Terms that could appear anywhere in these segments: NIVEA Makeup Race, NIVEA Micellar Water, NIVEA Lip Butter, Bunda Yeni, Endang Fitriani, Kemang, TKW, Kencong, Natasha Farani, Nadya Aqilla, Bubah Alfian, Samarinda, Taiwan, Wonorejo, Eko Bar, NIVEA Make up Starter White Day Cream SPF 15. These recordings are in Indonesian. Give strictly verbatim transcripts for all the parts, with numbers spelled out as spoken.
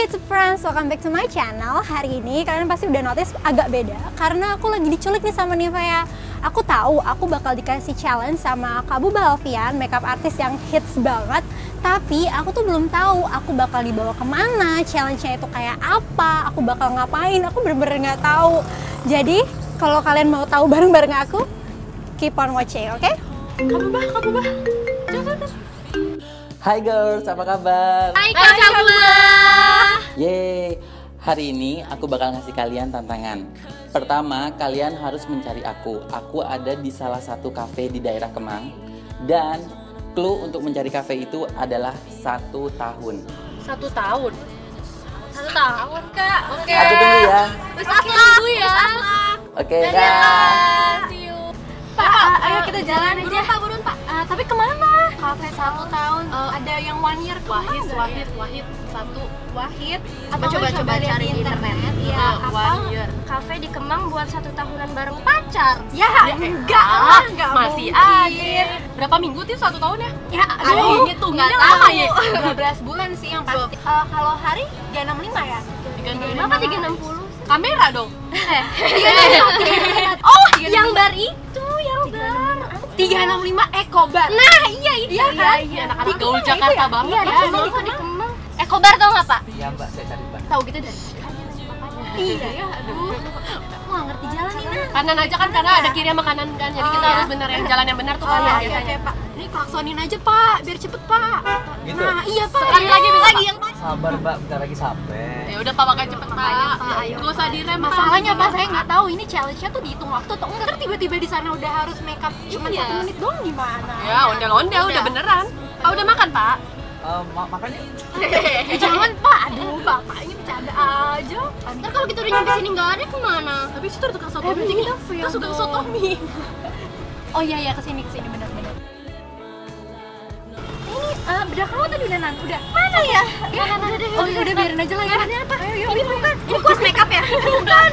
Hey YouTube friends, welcome back to my channel. Hari ini kalian pasti udah notice agak beda karena aku lagi diculik nih sama NIVEA. Aku tahu aku bakal dikasih challenge sama Kak Bubah Alfian, makeup artist yang hits banget. Tapi aku tuh belum tahu aku bakal dibawa kemana, challenge-nya itu kayak apa, aku bakal ngapain, aku bener-bener nggak tahu. Jadi kalau kalian mau tahu bareng-bareng aku, keep on watching, oke? Okay? Kak Bubah, Kak Bubah. Hai girls, apa kabar? Hai Kak Bubah. Yeay, hari ini aku bakal ngasih kalian tantangan. Pertama, kalian harus mencari aku. Aku ada di salah satu cafe di daerah Kemang. Dan clue untuk mencari cafe itu adalah satu tahun. Satu tahun? Satu tahun, Kak. Oke. Aku tunggu ya. Terus aku tunggu ya. Oke, Kak. See you. Pak, ayo kita jalan aja. Pak, burun Pak. Tapi kemana? Kafe satu tahun, uh, ada yang one year wahid, wahid, wahid, satu wahid. Apa coba-coba cari di internet? Ya, uh, one year. Kafe di Kemang buat satu tahunan bareng pacar? Ya, ya enggak lah, enggak masih akhir. Berapa minggu tuh satu tahun ya? Ya, aduh, ini tuh nggak tahu ya. dua belas bulan sih yang pasti. Uh, kalau hari tiga enam lima ya? tiga enam lima apa tiga enam nol? Kamera dong. Eh, oh, yang bar itu, yang bar. tiga enam lima Eko Bar. Nah, iya itu ya, kan? Iya, anak-anak gaul Jakarta banget ya. Iya, itu di Kemang. Eko Bar tau nggak, Pak? Iya, Mbak, saya cari Pak. Tahu gitu dari kakaknya sama papanya. Iya, ya, aduh. Aku nggak ngerti jalan ini. Kanan aja kan karena ada kiri sama kanan kan. Jadi kita harus benar yang jalan yang benar tuh kanan biasanya. Pak. Ini klaksonin aja, Pak, biar cepet, Pak. Gitu. Nah, iya, Pak. Sekali lagi lagi yang sabar, Mbak, bentar lagi sampai. Ya udah, Pak, makan cepet, Pak. Enggak usah direm. Masalahnya, Pak, saya nggak tahu ini challenge-nya tuh dihitung waktu atau enggak. Tiba-tiba di sana udah harus make up cuma satu menit doang gimana? Ya, ondel-ondel udah beneran. Pak, udah makan, Pak? Eh, makan ya. Jangan, Pak. Aduh, Bapak ini bercanda aja. Ntar kalau kita udah nyampe sini nggak ada kemana? Habis itu tukang soto mie. Kita tukang soto mie. Oh iya iya, kesini kesini benar-benar. Uh, bedak kamu tadi udah nanti, udah mana ya? Ya, ya udah, udah, udah, udah biarin aja lah ya. Ini apa? Ayo, ini bukan, ini kuas makeup ya? Bukan.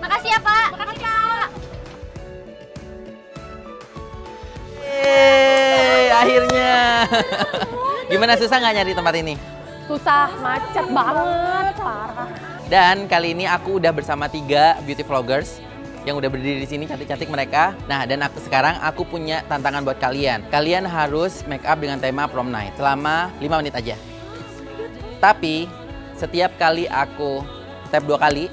Makasih ya Pak. Makasih Kak. Yeay, akhirnya. Gimana susah nggak nyari tempat ini? Susah, macet banget, parah. Dan kali ini aku udah bersama tiga beauty vloggers yang udah berdiri di sini, cantik-cantik mereka. Nah, dan aku sekarang aku punya tantangan buat kalian. Kalian harus make up dengan tema prom night selama lima menit aja. Tapi setiap kali aku tap dua kali,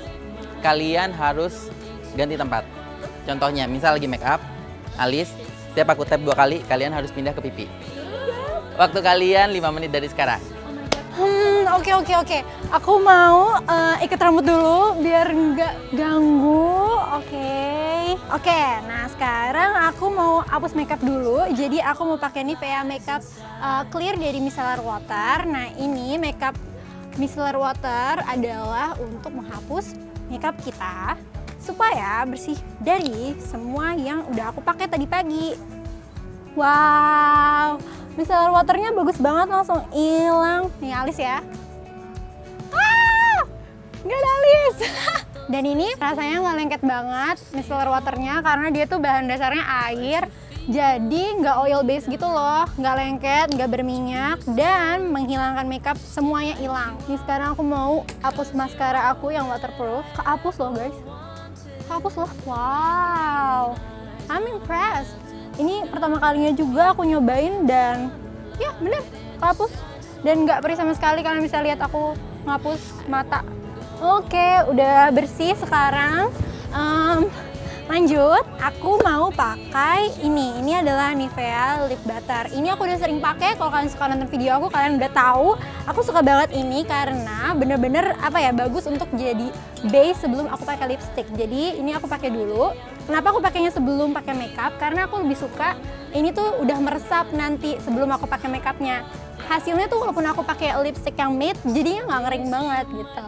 kalian harus ganti tempat. Contohnya, misal lagi make up alis, setiap aku tap dua kali, kalian harus pindah ke pipi. Waktu kalian lima menit dari sekarang. Hmm, oke oke oke. Aku mau uh, ikat rambut dulu biar nggak ganggu. Oke, okay. oke. Okay, nah sekarang aku mau hapus makeup dulu. Jadi aku mau pakai NIVEA Make up uh, Clear dari Micellar Water. Nah ini makeup Micellar Water adalah untuk menghapus makeup kita supaya bersih dari semua yang udah aku pakai tadi pagi. Wow, Micellar Waternya bagus banget, langsung hilang. Nih alis ya. Ah, nggak ada alis. Dan ini rasanya nggak lengket banget micellar waternya karena dia tuh bahan dasarnya air, jadi nggak oil base gitu loh, nggak lengket, nggak berminyak dan menghilangkan makeup, semuanya hilang. Nih sekarang aku mau hapus maskara aku yang waterproof, kehapus loh guys, kehapus loh. Wow, I'm impressed. Ini pertama kalinya juga aku nyobain dan ya bener kehapus dan nggak perih sama sekali. Kalian bisa lihat aku ngapus mata. Oke, udah bersih sekarang. Um, lanjut, aku mau pakai ini. Ini adalah NIVEA Lip Butter. Ini aku udah sering pakai. Kalau kalian suka nonton video aku, kalian udah tahu. Aku suka banget ini karena bener-bener apa ya, bagus untuk jadi base sebelum aku pakai lipstick. Jadi ini aku pakai dulu. Kenapa aku pakainya sebelum pakai makeup? Karena aku lebih suka ini tuh udah meresap nanti sebelum aku pakai makeupnya. Hasilnya tuh walaupun aku pakai lipstick yang matte, jadinya nggak ngering banget gitu.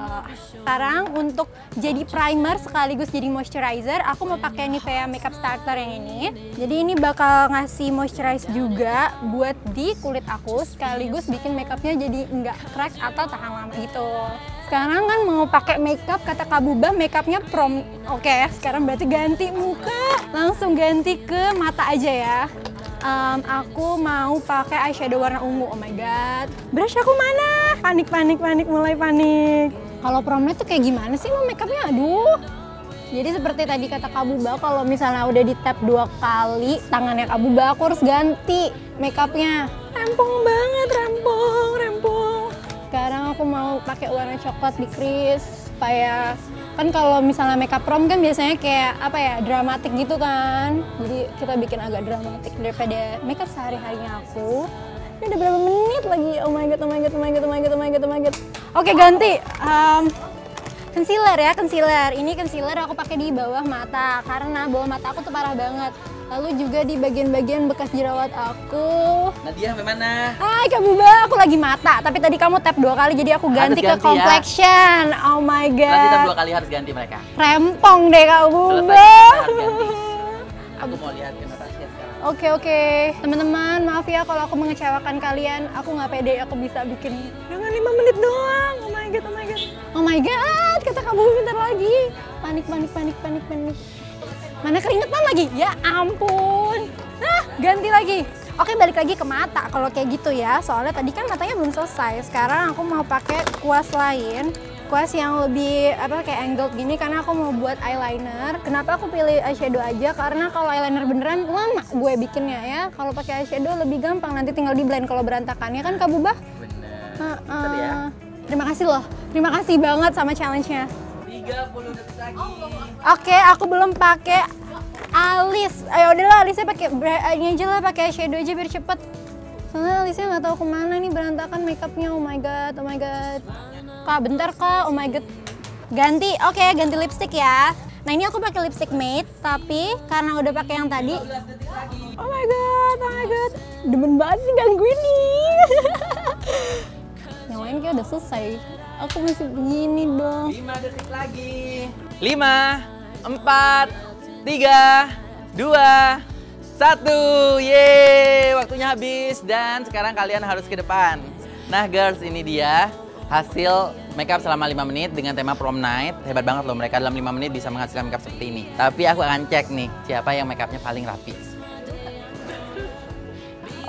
Sekarang untuk jadi primer sekaligus jadi moisturizer, aku mau pakai NIVEA Make Up Starter yang ini. Jadi ini bakal ngasih moisturize juga buat di kulit aku, sekaligus bikin makeupnya jadi nggak crack atau tahan lama gitu. Sekarang kan mau pakai makeup, kata Kak Bubah makeupnya prom. Oke, sekarang berarti ganti muka, langsung ganti ke mata aja ya. Um, aku mau pakai eyeshadow warna ungu. Oh my god, brush aku mana? Panik, panik, panik, mulai panik. Kalau promnya tuh kayak gimana sih mau make upnya? Aduh. Jadi seperti tadi kata Kak Bubah, kalau misalnya udah di tap dua kali tangannya Kak Bubah, aku harus ganti make upnya. Rempong banget, rempong, rempong. Sekarang aku mau pakai warna coklat di crease supaya kan kalau misalnya makeup prom kan biasanya kayak apa ya, dramatik gitu kan, jadi kita bikin agak dramatik daripada makeup sehari-harinya aku. Ini udah berapa menit lagi? Oh my god, oh my god, oh my god, oh my god, oh my god, oh my god. Oke, ganti um, concealer ya, concealer. Ini concealer aku pakai di bawah mata karena bawah mata aku tuh parah banget. Lalu juga di bagian-bagian bekas jerawat aku. Nadya, bagaimana? Hai Kak Bubah, aku lagi mata. Tapi tadi kamu tap dua kali, jadi aku ganti, ganti ke complexion. Ya. Oh my god. Nanti tap dua kali harus ganti mereka. Rempong deh Kak Bubah. Aku mau lihat ke Natasha sekarang. Oke oke. Teman-teman, maaf ya kalau aku mengecewakan kalian. Aku nggak pede, aku bisa bikin dengan lima menit doang. Oh my god, oh my god. Oh my god, kata Kak Bubah bentar lagi. Panik, panik, panik, panik, panik. Mana keringetan lagi? Ya ampun. Nah, ganti lagi. Oke, balik lagi ke mata kalau kayak gitu ya. Soalnya tadi kan matanya belum selesai. Sekarang aku mau pakai kuas lain. Kuas yang lebih apa kayak angled gini karena aku mau buat eyeliner. Kenapa aku pilih eyeshadow aja? Karena kalau eyeliner beneran lama gue bikinnya ya. Kalau pakai eyeshadow lebih gampang, nanti tinggal di blend kalau berantakannya kan Kak Bubah? Bener. Uh, uh. Ya. Terima kasih loh. Terima kasih banget sama challenge-nya. tiga puluh detik lagi. Oke, aku belum pakai alis. Ayo udahlah, alisnya pakai ini aja lah, pakai eyeshadow aja biar cepet. Soalnya alisnya nggak tahu kemana nih, berantakan makeupnya. Oh my god, oh my god. Kak, bentar kak. Oh my god. Ganti, oke, okay, ganti lipstick ya. Nah ini aku pakai lipstick matte, tapi karena udah pakai yang tadi. Oh my god, oh my god. Demen banget sih gangguin nih. Yang lain kayak udah selesai. Aku masih begini dong. lima detik lagi. lima, empat, tiga, dua, satu. Yeay, waktunya habis dan sekarang kalian harus ke depan. Nah, girls, ini dia hasil makeup selama lima menit dengan tema prom night. Hebat banget loh mereka dalam lima menit bisa menghasilkan makeup seperti ini. Tapi aku akan cek nih siapa yang makeupnya paling rapi.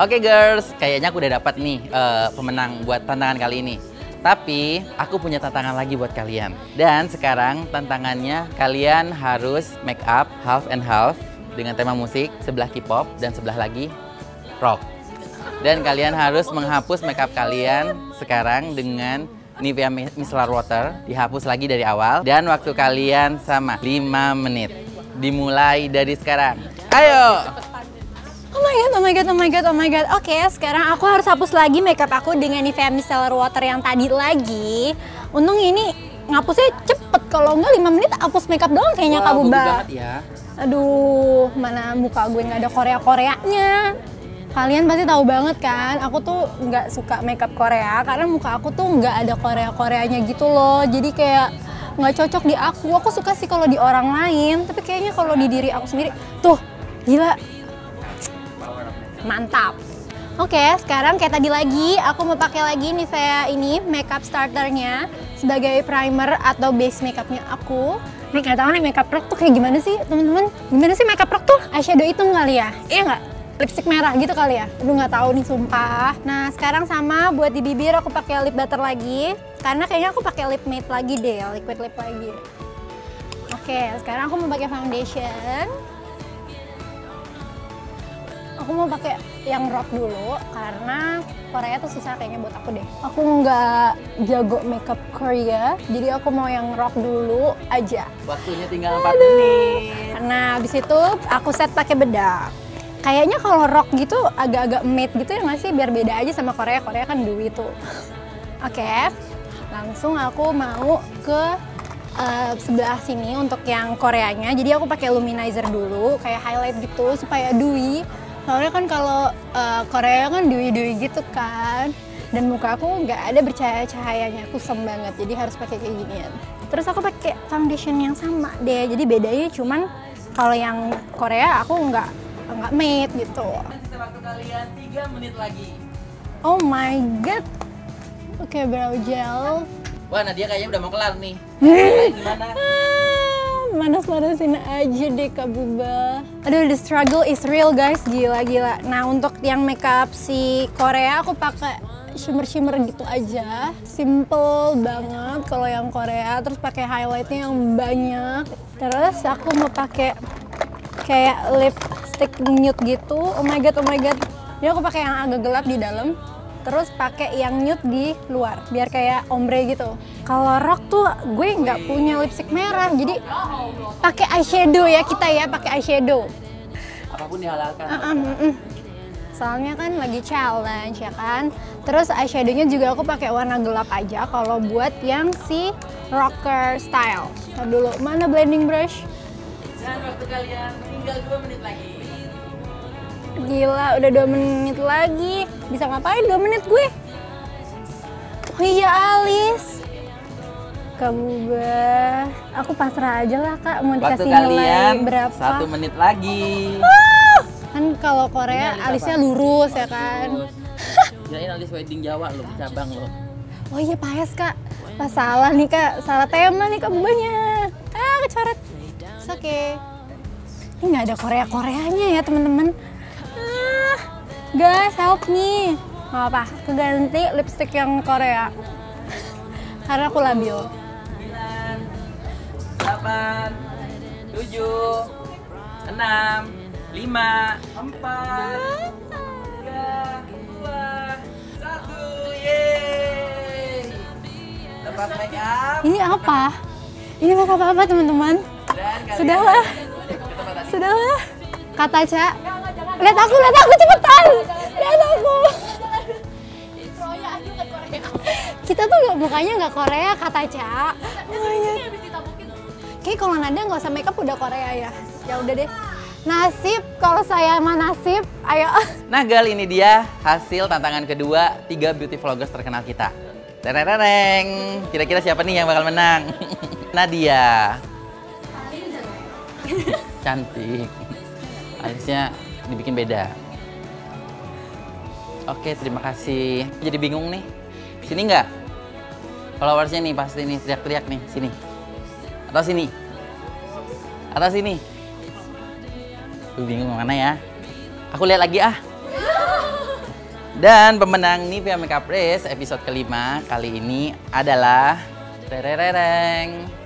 Oke, okay, girls, kayaknya aku udah dapat nih uh, pemenang buat tantangan kali ini. Tapi aku punya tantangan lagi buat kalian. Dan sekarang tantangannya kalian harus make up half and half dengan tema musik, sebelah K-pop dan sebelah lagi rock. Dan kalian harus menghapus make up kalian sekarang dengan NIVEA Micellar Water, dihapus lagi dari awal dan waktu kalian sama lima menit. Dimulai dari sekarang. Ayo. Oh my god, oh my god, oh my god, oh my god. Oke, okay, sekarang aku harus hapus lagi makeup aku dengan NIVEA Micellar Water yang tadi lagi. Untung ini ngapusnya cepet, kalau enggak lima menit hapus makeup doang kayaknya. Wow, Kak Bubah. Ya. Aduh, mana muka gue nggak ada Korea-Koreanya. Kalian pasti tahu banget kan, aku tuh nggak suka makeup Korea karena muka aku tuh nggak ada Korea-Koreanya gitu loh. Jadi kayak nggak cocok di aku. Aku suka sih kalau di orang lain, tapi kayaknya kalau di diri aku sendiri tuh gila. Mantap. Oke, okay, sekarang kayak tadi lagi aku mau pakai lagi NIVEA ini makeup starternya sebagai primer atau base makeupnya aku. Nih nggak tahu nih makeup rock tuh kayak gimana sih teman-teman? Gimana sih makeup rock tuh? Eyeshadow hitam kali ya? Iya nggak? Lipstick merah gitu kali ya? Aduh nggak tahu nih sumpah. Nah sekarang sama buat di bibir aku pakai lip butter lagi karena kayaknya aku pakai lip matte lagi deh, liquid lip lagi. Oke, okay, sekarang aku mau pakai foundation. Aku mau pakai yang rock dulu karena Korea tuh susah kayaknya buat aku deh. Aku nggak jago makeup Korea, jadi aku mau yang rock dulu aja. Waktunya tinggal empat menit. Karena abis itu aku set pakai bedak. Kayaknya kalau rock gitu agak-agak matte gitu ya nggak sih? Biar beda aja sama Korea. Korea kan dewy tuh. Oke, okay. Langsung aku mau ke Uh, sebelah sini untuk yang Koreanya. Jadi aku pakai luminizer dulu, kayak highlight gitu supaya dewy. Soalnya kan kalau uh, Korea kan dewy-dewy gitu kan. Dan muka aku nggak ada bercahaya-cahayanya, kusam banget. Jadi harus pakai kayak ginian. Terus aku pakai foundation yang sama deh. Jadi bedanya cuman kalau yang Korea aku nggak nggak matte gitu. Sisa waktu kalian tiga menit lagi. Oh my god. Oke, okay, brow gel. Wah, Nadya kayaknya udah mau kelar nih. Gimana? Manas-manasin aja deh Kak Bubah. Aduh, the struggle is real guys, gila-gila. Nah, untuk yang makeup si Korea aku pakai shimmer-shimmer gitu aja, simple banget kalau yang Korea. Terus pakai highlightnya yang banyak. Terus aku mau pakai kayak lipstick nude gitu. Oh my god, oh my god. Ini aku pakai yang agak gelap di dalam, terus pakai yang nude di luar, biar kayak ombre gitu. Kalau rock tuh gue nggak punya lipstick merah, jadi pakai eyeshadow ya kita ya, pakai eyeshadow. Apapun dihalalkan. Uh -uh, uh -uh. Soalnya kan lagi challenge ya kan. Terus eyeshadownya juga aku pakai warna gelap aja. Kalau buat yang si rocker style. Ntar dulu, mana blending brush? Dan waktu kalian tinggal dua menit lagi. Gila, udah dua menit lagi. Bisa ngapain dua menit gue? Oh iya, alis. Kak Bubah, aku pasrah aja lah Kak, mau dikasih nilai berapa? Satu menit lagi. Ah! Kan kalau Korea alis alisnya apa? Lurus ya kan? Kirain alis wedding Jawa loh, cabang loh. Oh iya paes Kak, pas salah nih Kak, salah tema nih Kak Bubahnya. Ah kecoret, it's okay. Ini nggak ada Korea-Koreanya ya teman-teman. Ah, guys help me. Gak apa, aku ganti lipstick yang Korea. Karena aku labil. sembilan, delapan, tujuh, enam, lima, empat, tiga, dua, satu. Yeay. Lepas make up. Ini apa? Ini make up apa teman-teman? Sudahlah. Sudahlah. Kata Cak. Lihat aku, lihat aku cepetan. Lihat aku. Kita tuh mukanya nggak Korea kata Cak. Oke, kalau Nadya nggak usah makeup udah Korea ya. Ya udah deh. Nasib kalau saya mah nasib. Ayo. Nah, gal ini dia hasil tantangan kedua tiga beauty vloggers terkenal kita. Tereng, kira-kira siapa nih yang bakal menang? Nadya. Cantik. Alisnya dibikin beda. Oke, terima kasih. Jadi bingung nih. Sini nggak? Followersnya nih pasti nih teriak-teriak nih sini. Atau sini? Atau sini? Lu bingung mana ya? Aku lihat lagi ah. Dan pemenang NIVEA Make Up Race episode kelima kali ini adalah terereng.